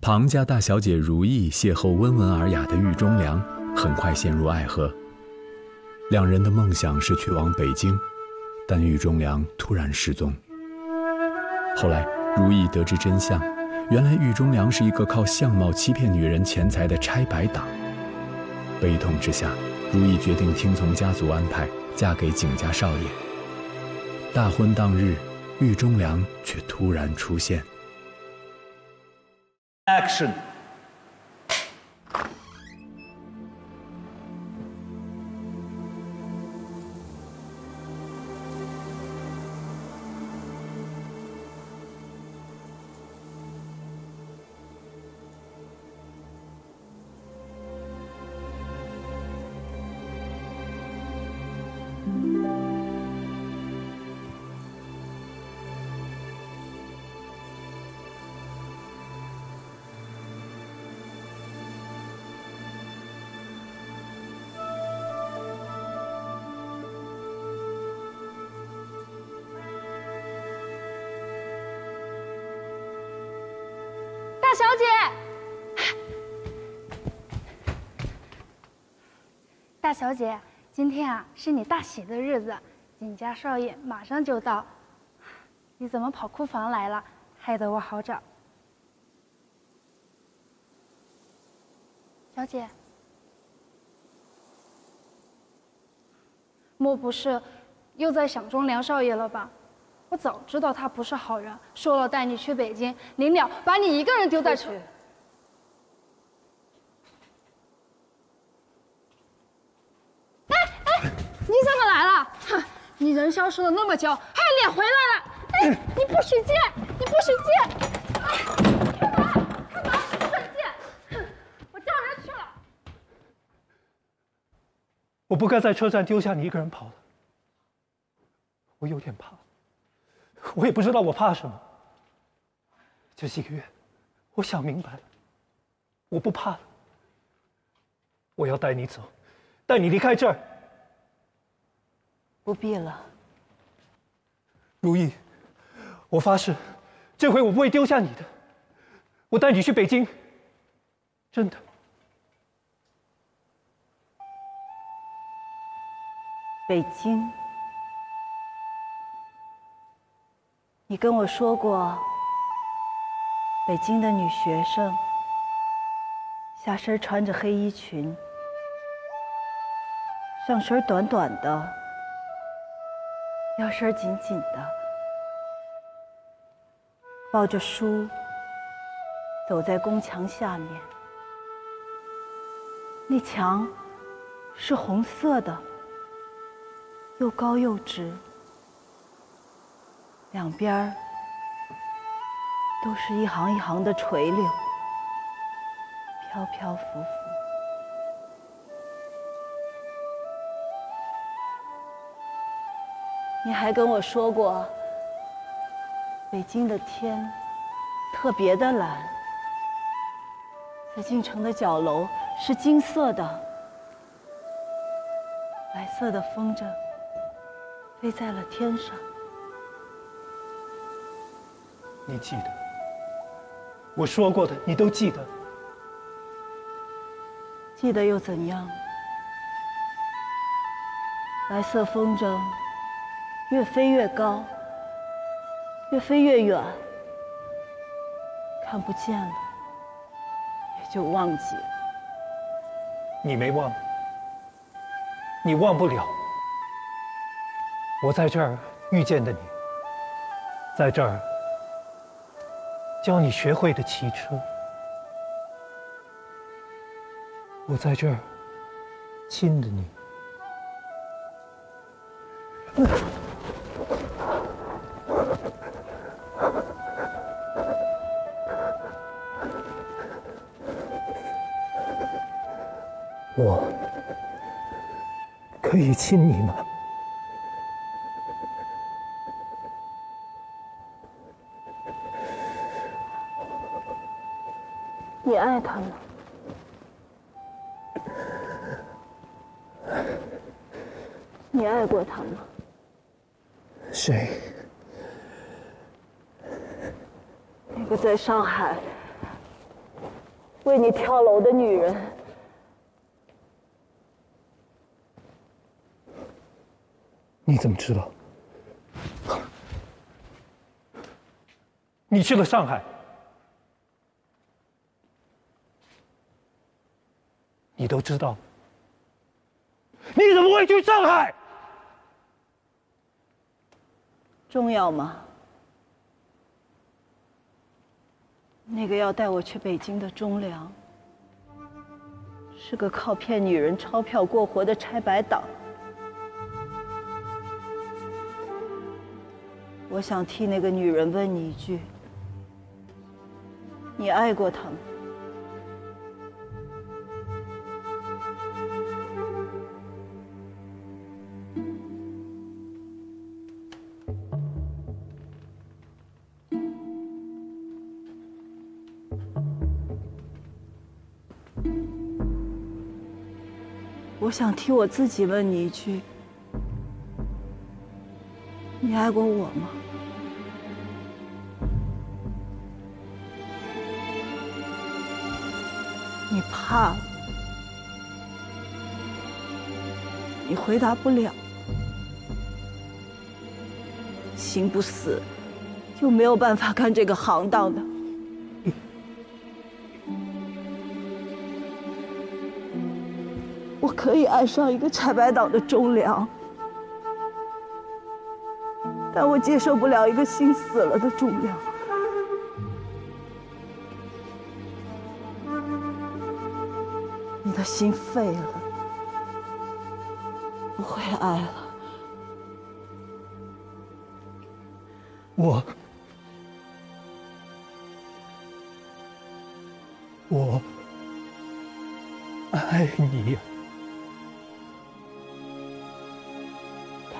庞家大小姐如意邂逅温文尔雅的郁忠良，很快陷入爱河。两人的梦想是去往北京，但郁忠良突然失踪。后来，如意得知真相，原来郁忠良是一个靠相貌欺骗女人钱财的拆白党。悲痛之下，如意决定听从家族安排，嫁给景家少爷。大婚当日，郁忠良却突然出现。 Action！ 大小姐，大小姐，今天啊是你大喜的日子，景家少爷马上就到，你怎么跑库房来了？害得我好找。小姐，莫不是又在想忠良少爷了吧？ 我早知道他不是好人，说了带你去北京，临了把你一个人丢在城。哎，你怎么来了？哼，你人消失的那么久，还脸回来了？哎，你不许进！你不许进！哎 我不该在车站丢下你一个人跑了，我有点怕。 我也不知道我怕什么。这几个月，我想明白了，我不怕了。我要带你走，带你离开这儿。不必了。如意，我发誓，这回我不会丢下你的。我带你去北京，真的。 北京。 你跟我说过，北京的女学生下身穿着黑衣裙，上身短短的，腰身紧紧的，抱着书走在宫墙下面。那墙是红色的，又高又直。 两边都是一行一行的垂柳，飘飘浮浮。你还跟我说过，北京的天特别的蓝，紫禁城的角楼是金色的，白色的风筝飞在了天上。 你记得我说过的，你都记得。记得又怎样？白色风筝越飞越高，越飞越远，看不见了，也就忘记了。你没忘，你忘不了。我在这儿遇见的你，在这儿。 教你学会的骑车，我在这儿亲着你。我可以亲你吗？ 你爱他吗？你爱过他吗？谁？那个在上海为你跳楼的女人。你怎么知道？你去了上海，你都知道。你怎么会去上海？重要吗？ 那个要带我去北京的钟良，是个靠骗女人钞票过活的拆白党。我想替那个女人问你一句：你爱过他吗？我想替我自己问你一句：你爱过我吗？你怕了，你回答不了，心不死，就没有办法干这个行当的。 可以爱上一个拆白党的忠良，但我接受不了一个心死了的忠良。你的心废了，不会爱了。我爱你。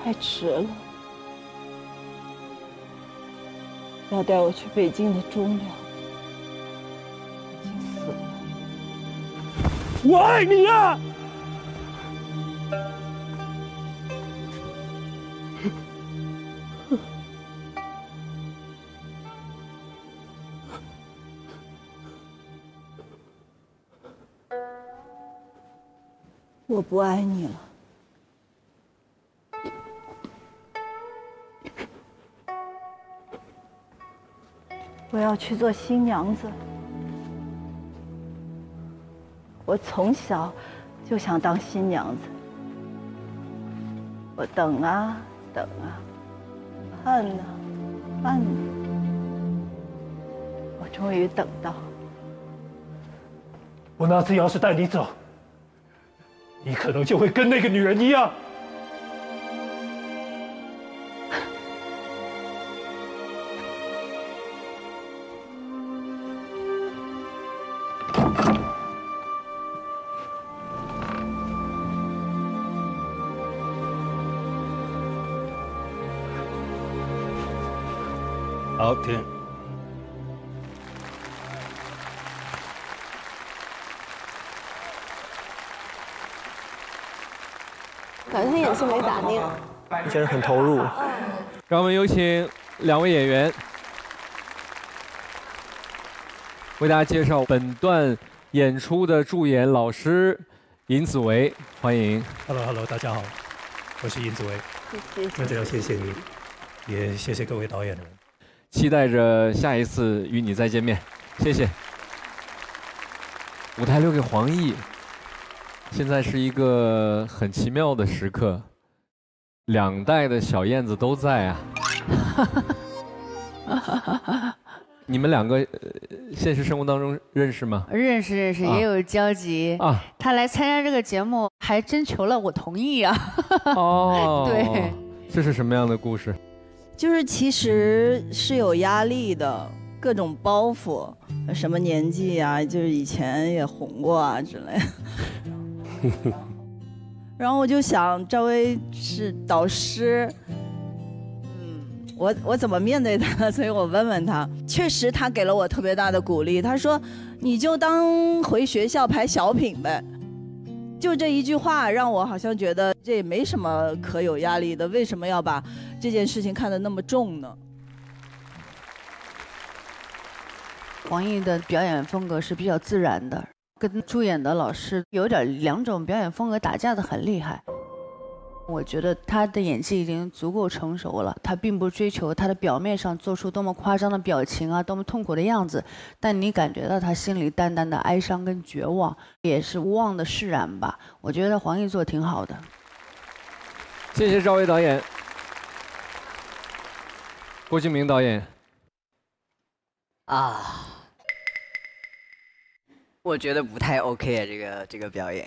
太迟了！要带我去北京的钟良已经死了。我爱你啊！我不爱你了。 我要去做新娘子。我从小就想当新娘子。我等啊等啊，盼啊盼啊，我终于等到。我那次要是带你走，你可能就会跟那个女人一样。 好听。感觉演戏没咋地，一些人很投入。让我们有请两位演员为大家介绍本段演出的助演老师尹子维，欢迎。Hello， 大家好，我是尹子维。谢谢。那就要谢谢你，也谢谢各位导演们。 期待着下一次与你再见面，谢谢。舞台留给黄奕，现在是一个很奇妙的时刻，两代的小燕子都在啊。你们两个现实生活当中认识吗？认识，也有交集。啊，他来参加这个节目，还征求了我同意啊。哦，对，这是什么样的故事？ 就是其实是有压力的，各种包袱，什么年纪啊，就是以前也红过啊之类的。然后我就想，赵薇是导师，我怎么面对他？所以我问问他，确实他给了我特别大的鼓励。他说：“你就当回学校排小品呗。” 就这一句话，让我好像觉得这也没什么可有压力的，为什么要把这件事情看得那么重呢？黄奕的表演风格是比较自然的，跟朱演的老师有点两种表演风格打架的很厉害。我觉得他的演技已经足够成熟了，他并不追求他的表面上做出多么夸张的表情啊，多么痛苦的样子，但你感觉到他心里淡淡的哀伤跟绝望，也是无望的释然吧。我觉得黄奕做挺好的。谢谢赵薇导演。 郭敬明导演，我觉得不太 OK 啊，这个表演。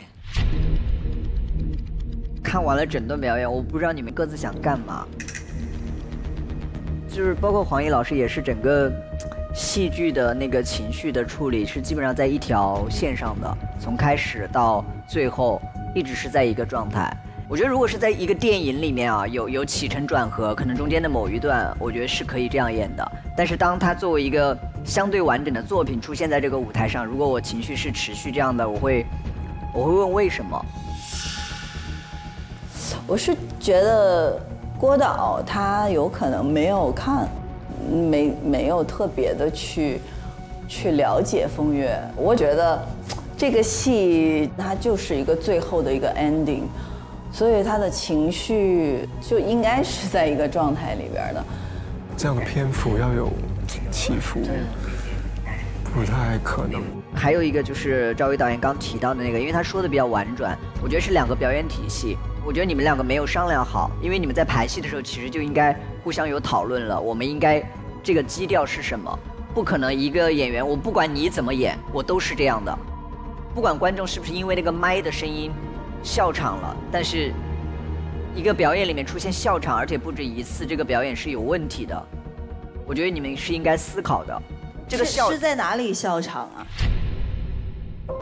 看完了整段表演，我不知道你们各自想干嘛。就是包括黄奕老师也是整个戏剧的那个情绪的处理是基本上在一条线上的，从开始到最后一直是在一个状态。 我觉得，如果是在一个电影里面啊，有起承转合，可能中间的某一段，我觉得是可以这样演的。但是，当它作为一个相对完整的作品出现在这个舞台上，如果我情绪是持续这样的，我会问为什么。我是觉得郭导他有可能没有看，没有特别的去了解风月。我觉得这个戏它就是一个最后的一个 ending。 所以他的情绪就应该是在一个状态里边的，这样的篇幅要有起伏，不太可能。还有一个就是赵薇导演刚提到的那个，因为他说的比较婉转，我觉得是两个表演体系。我觉得你们两个没有商量好，因为你们在排戏的时候其实就应该互相有讨论了，我们应该这个基调是什么？不可能一个演员，我不管你怎么演，我都是这样的，不管观众是不是因为那个麦的声音。 笑场了，但是一个表演里面出现笑场，而且不止一次，这个表演是有问题的。我觉得你们是应该思考的。这个笑是在哪里笑场啊？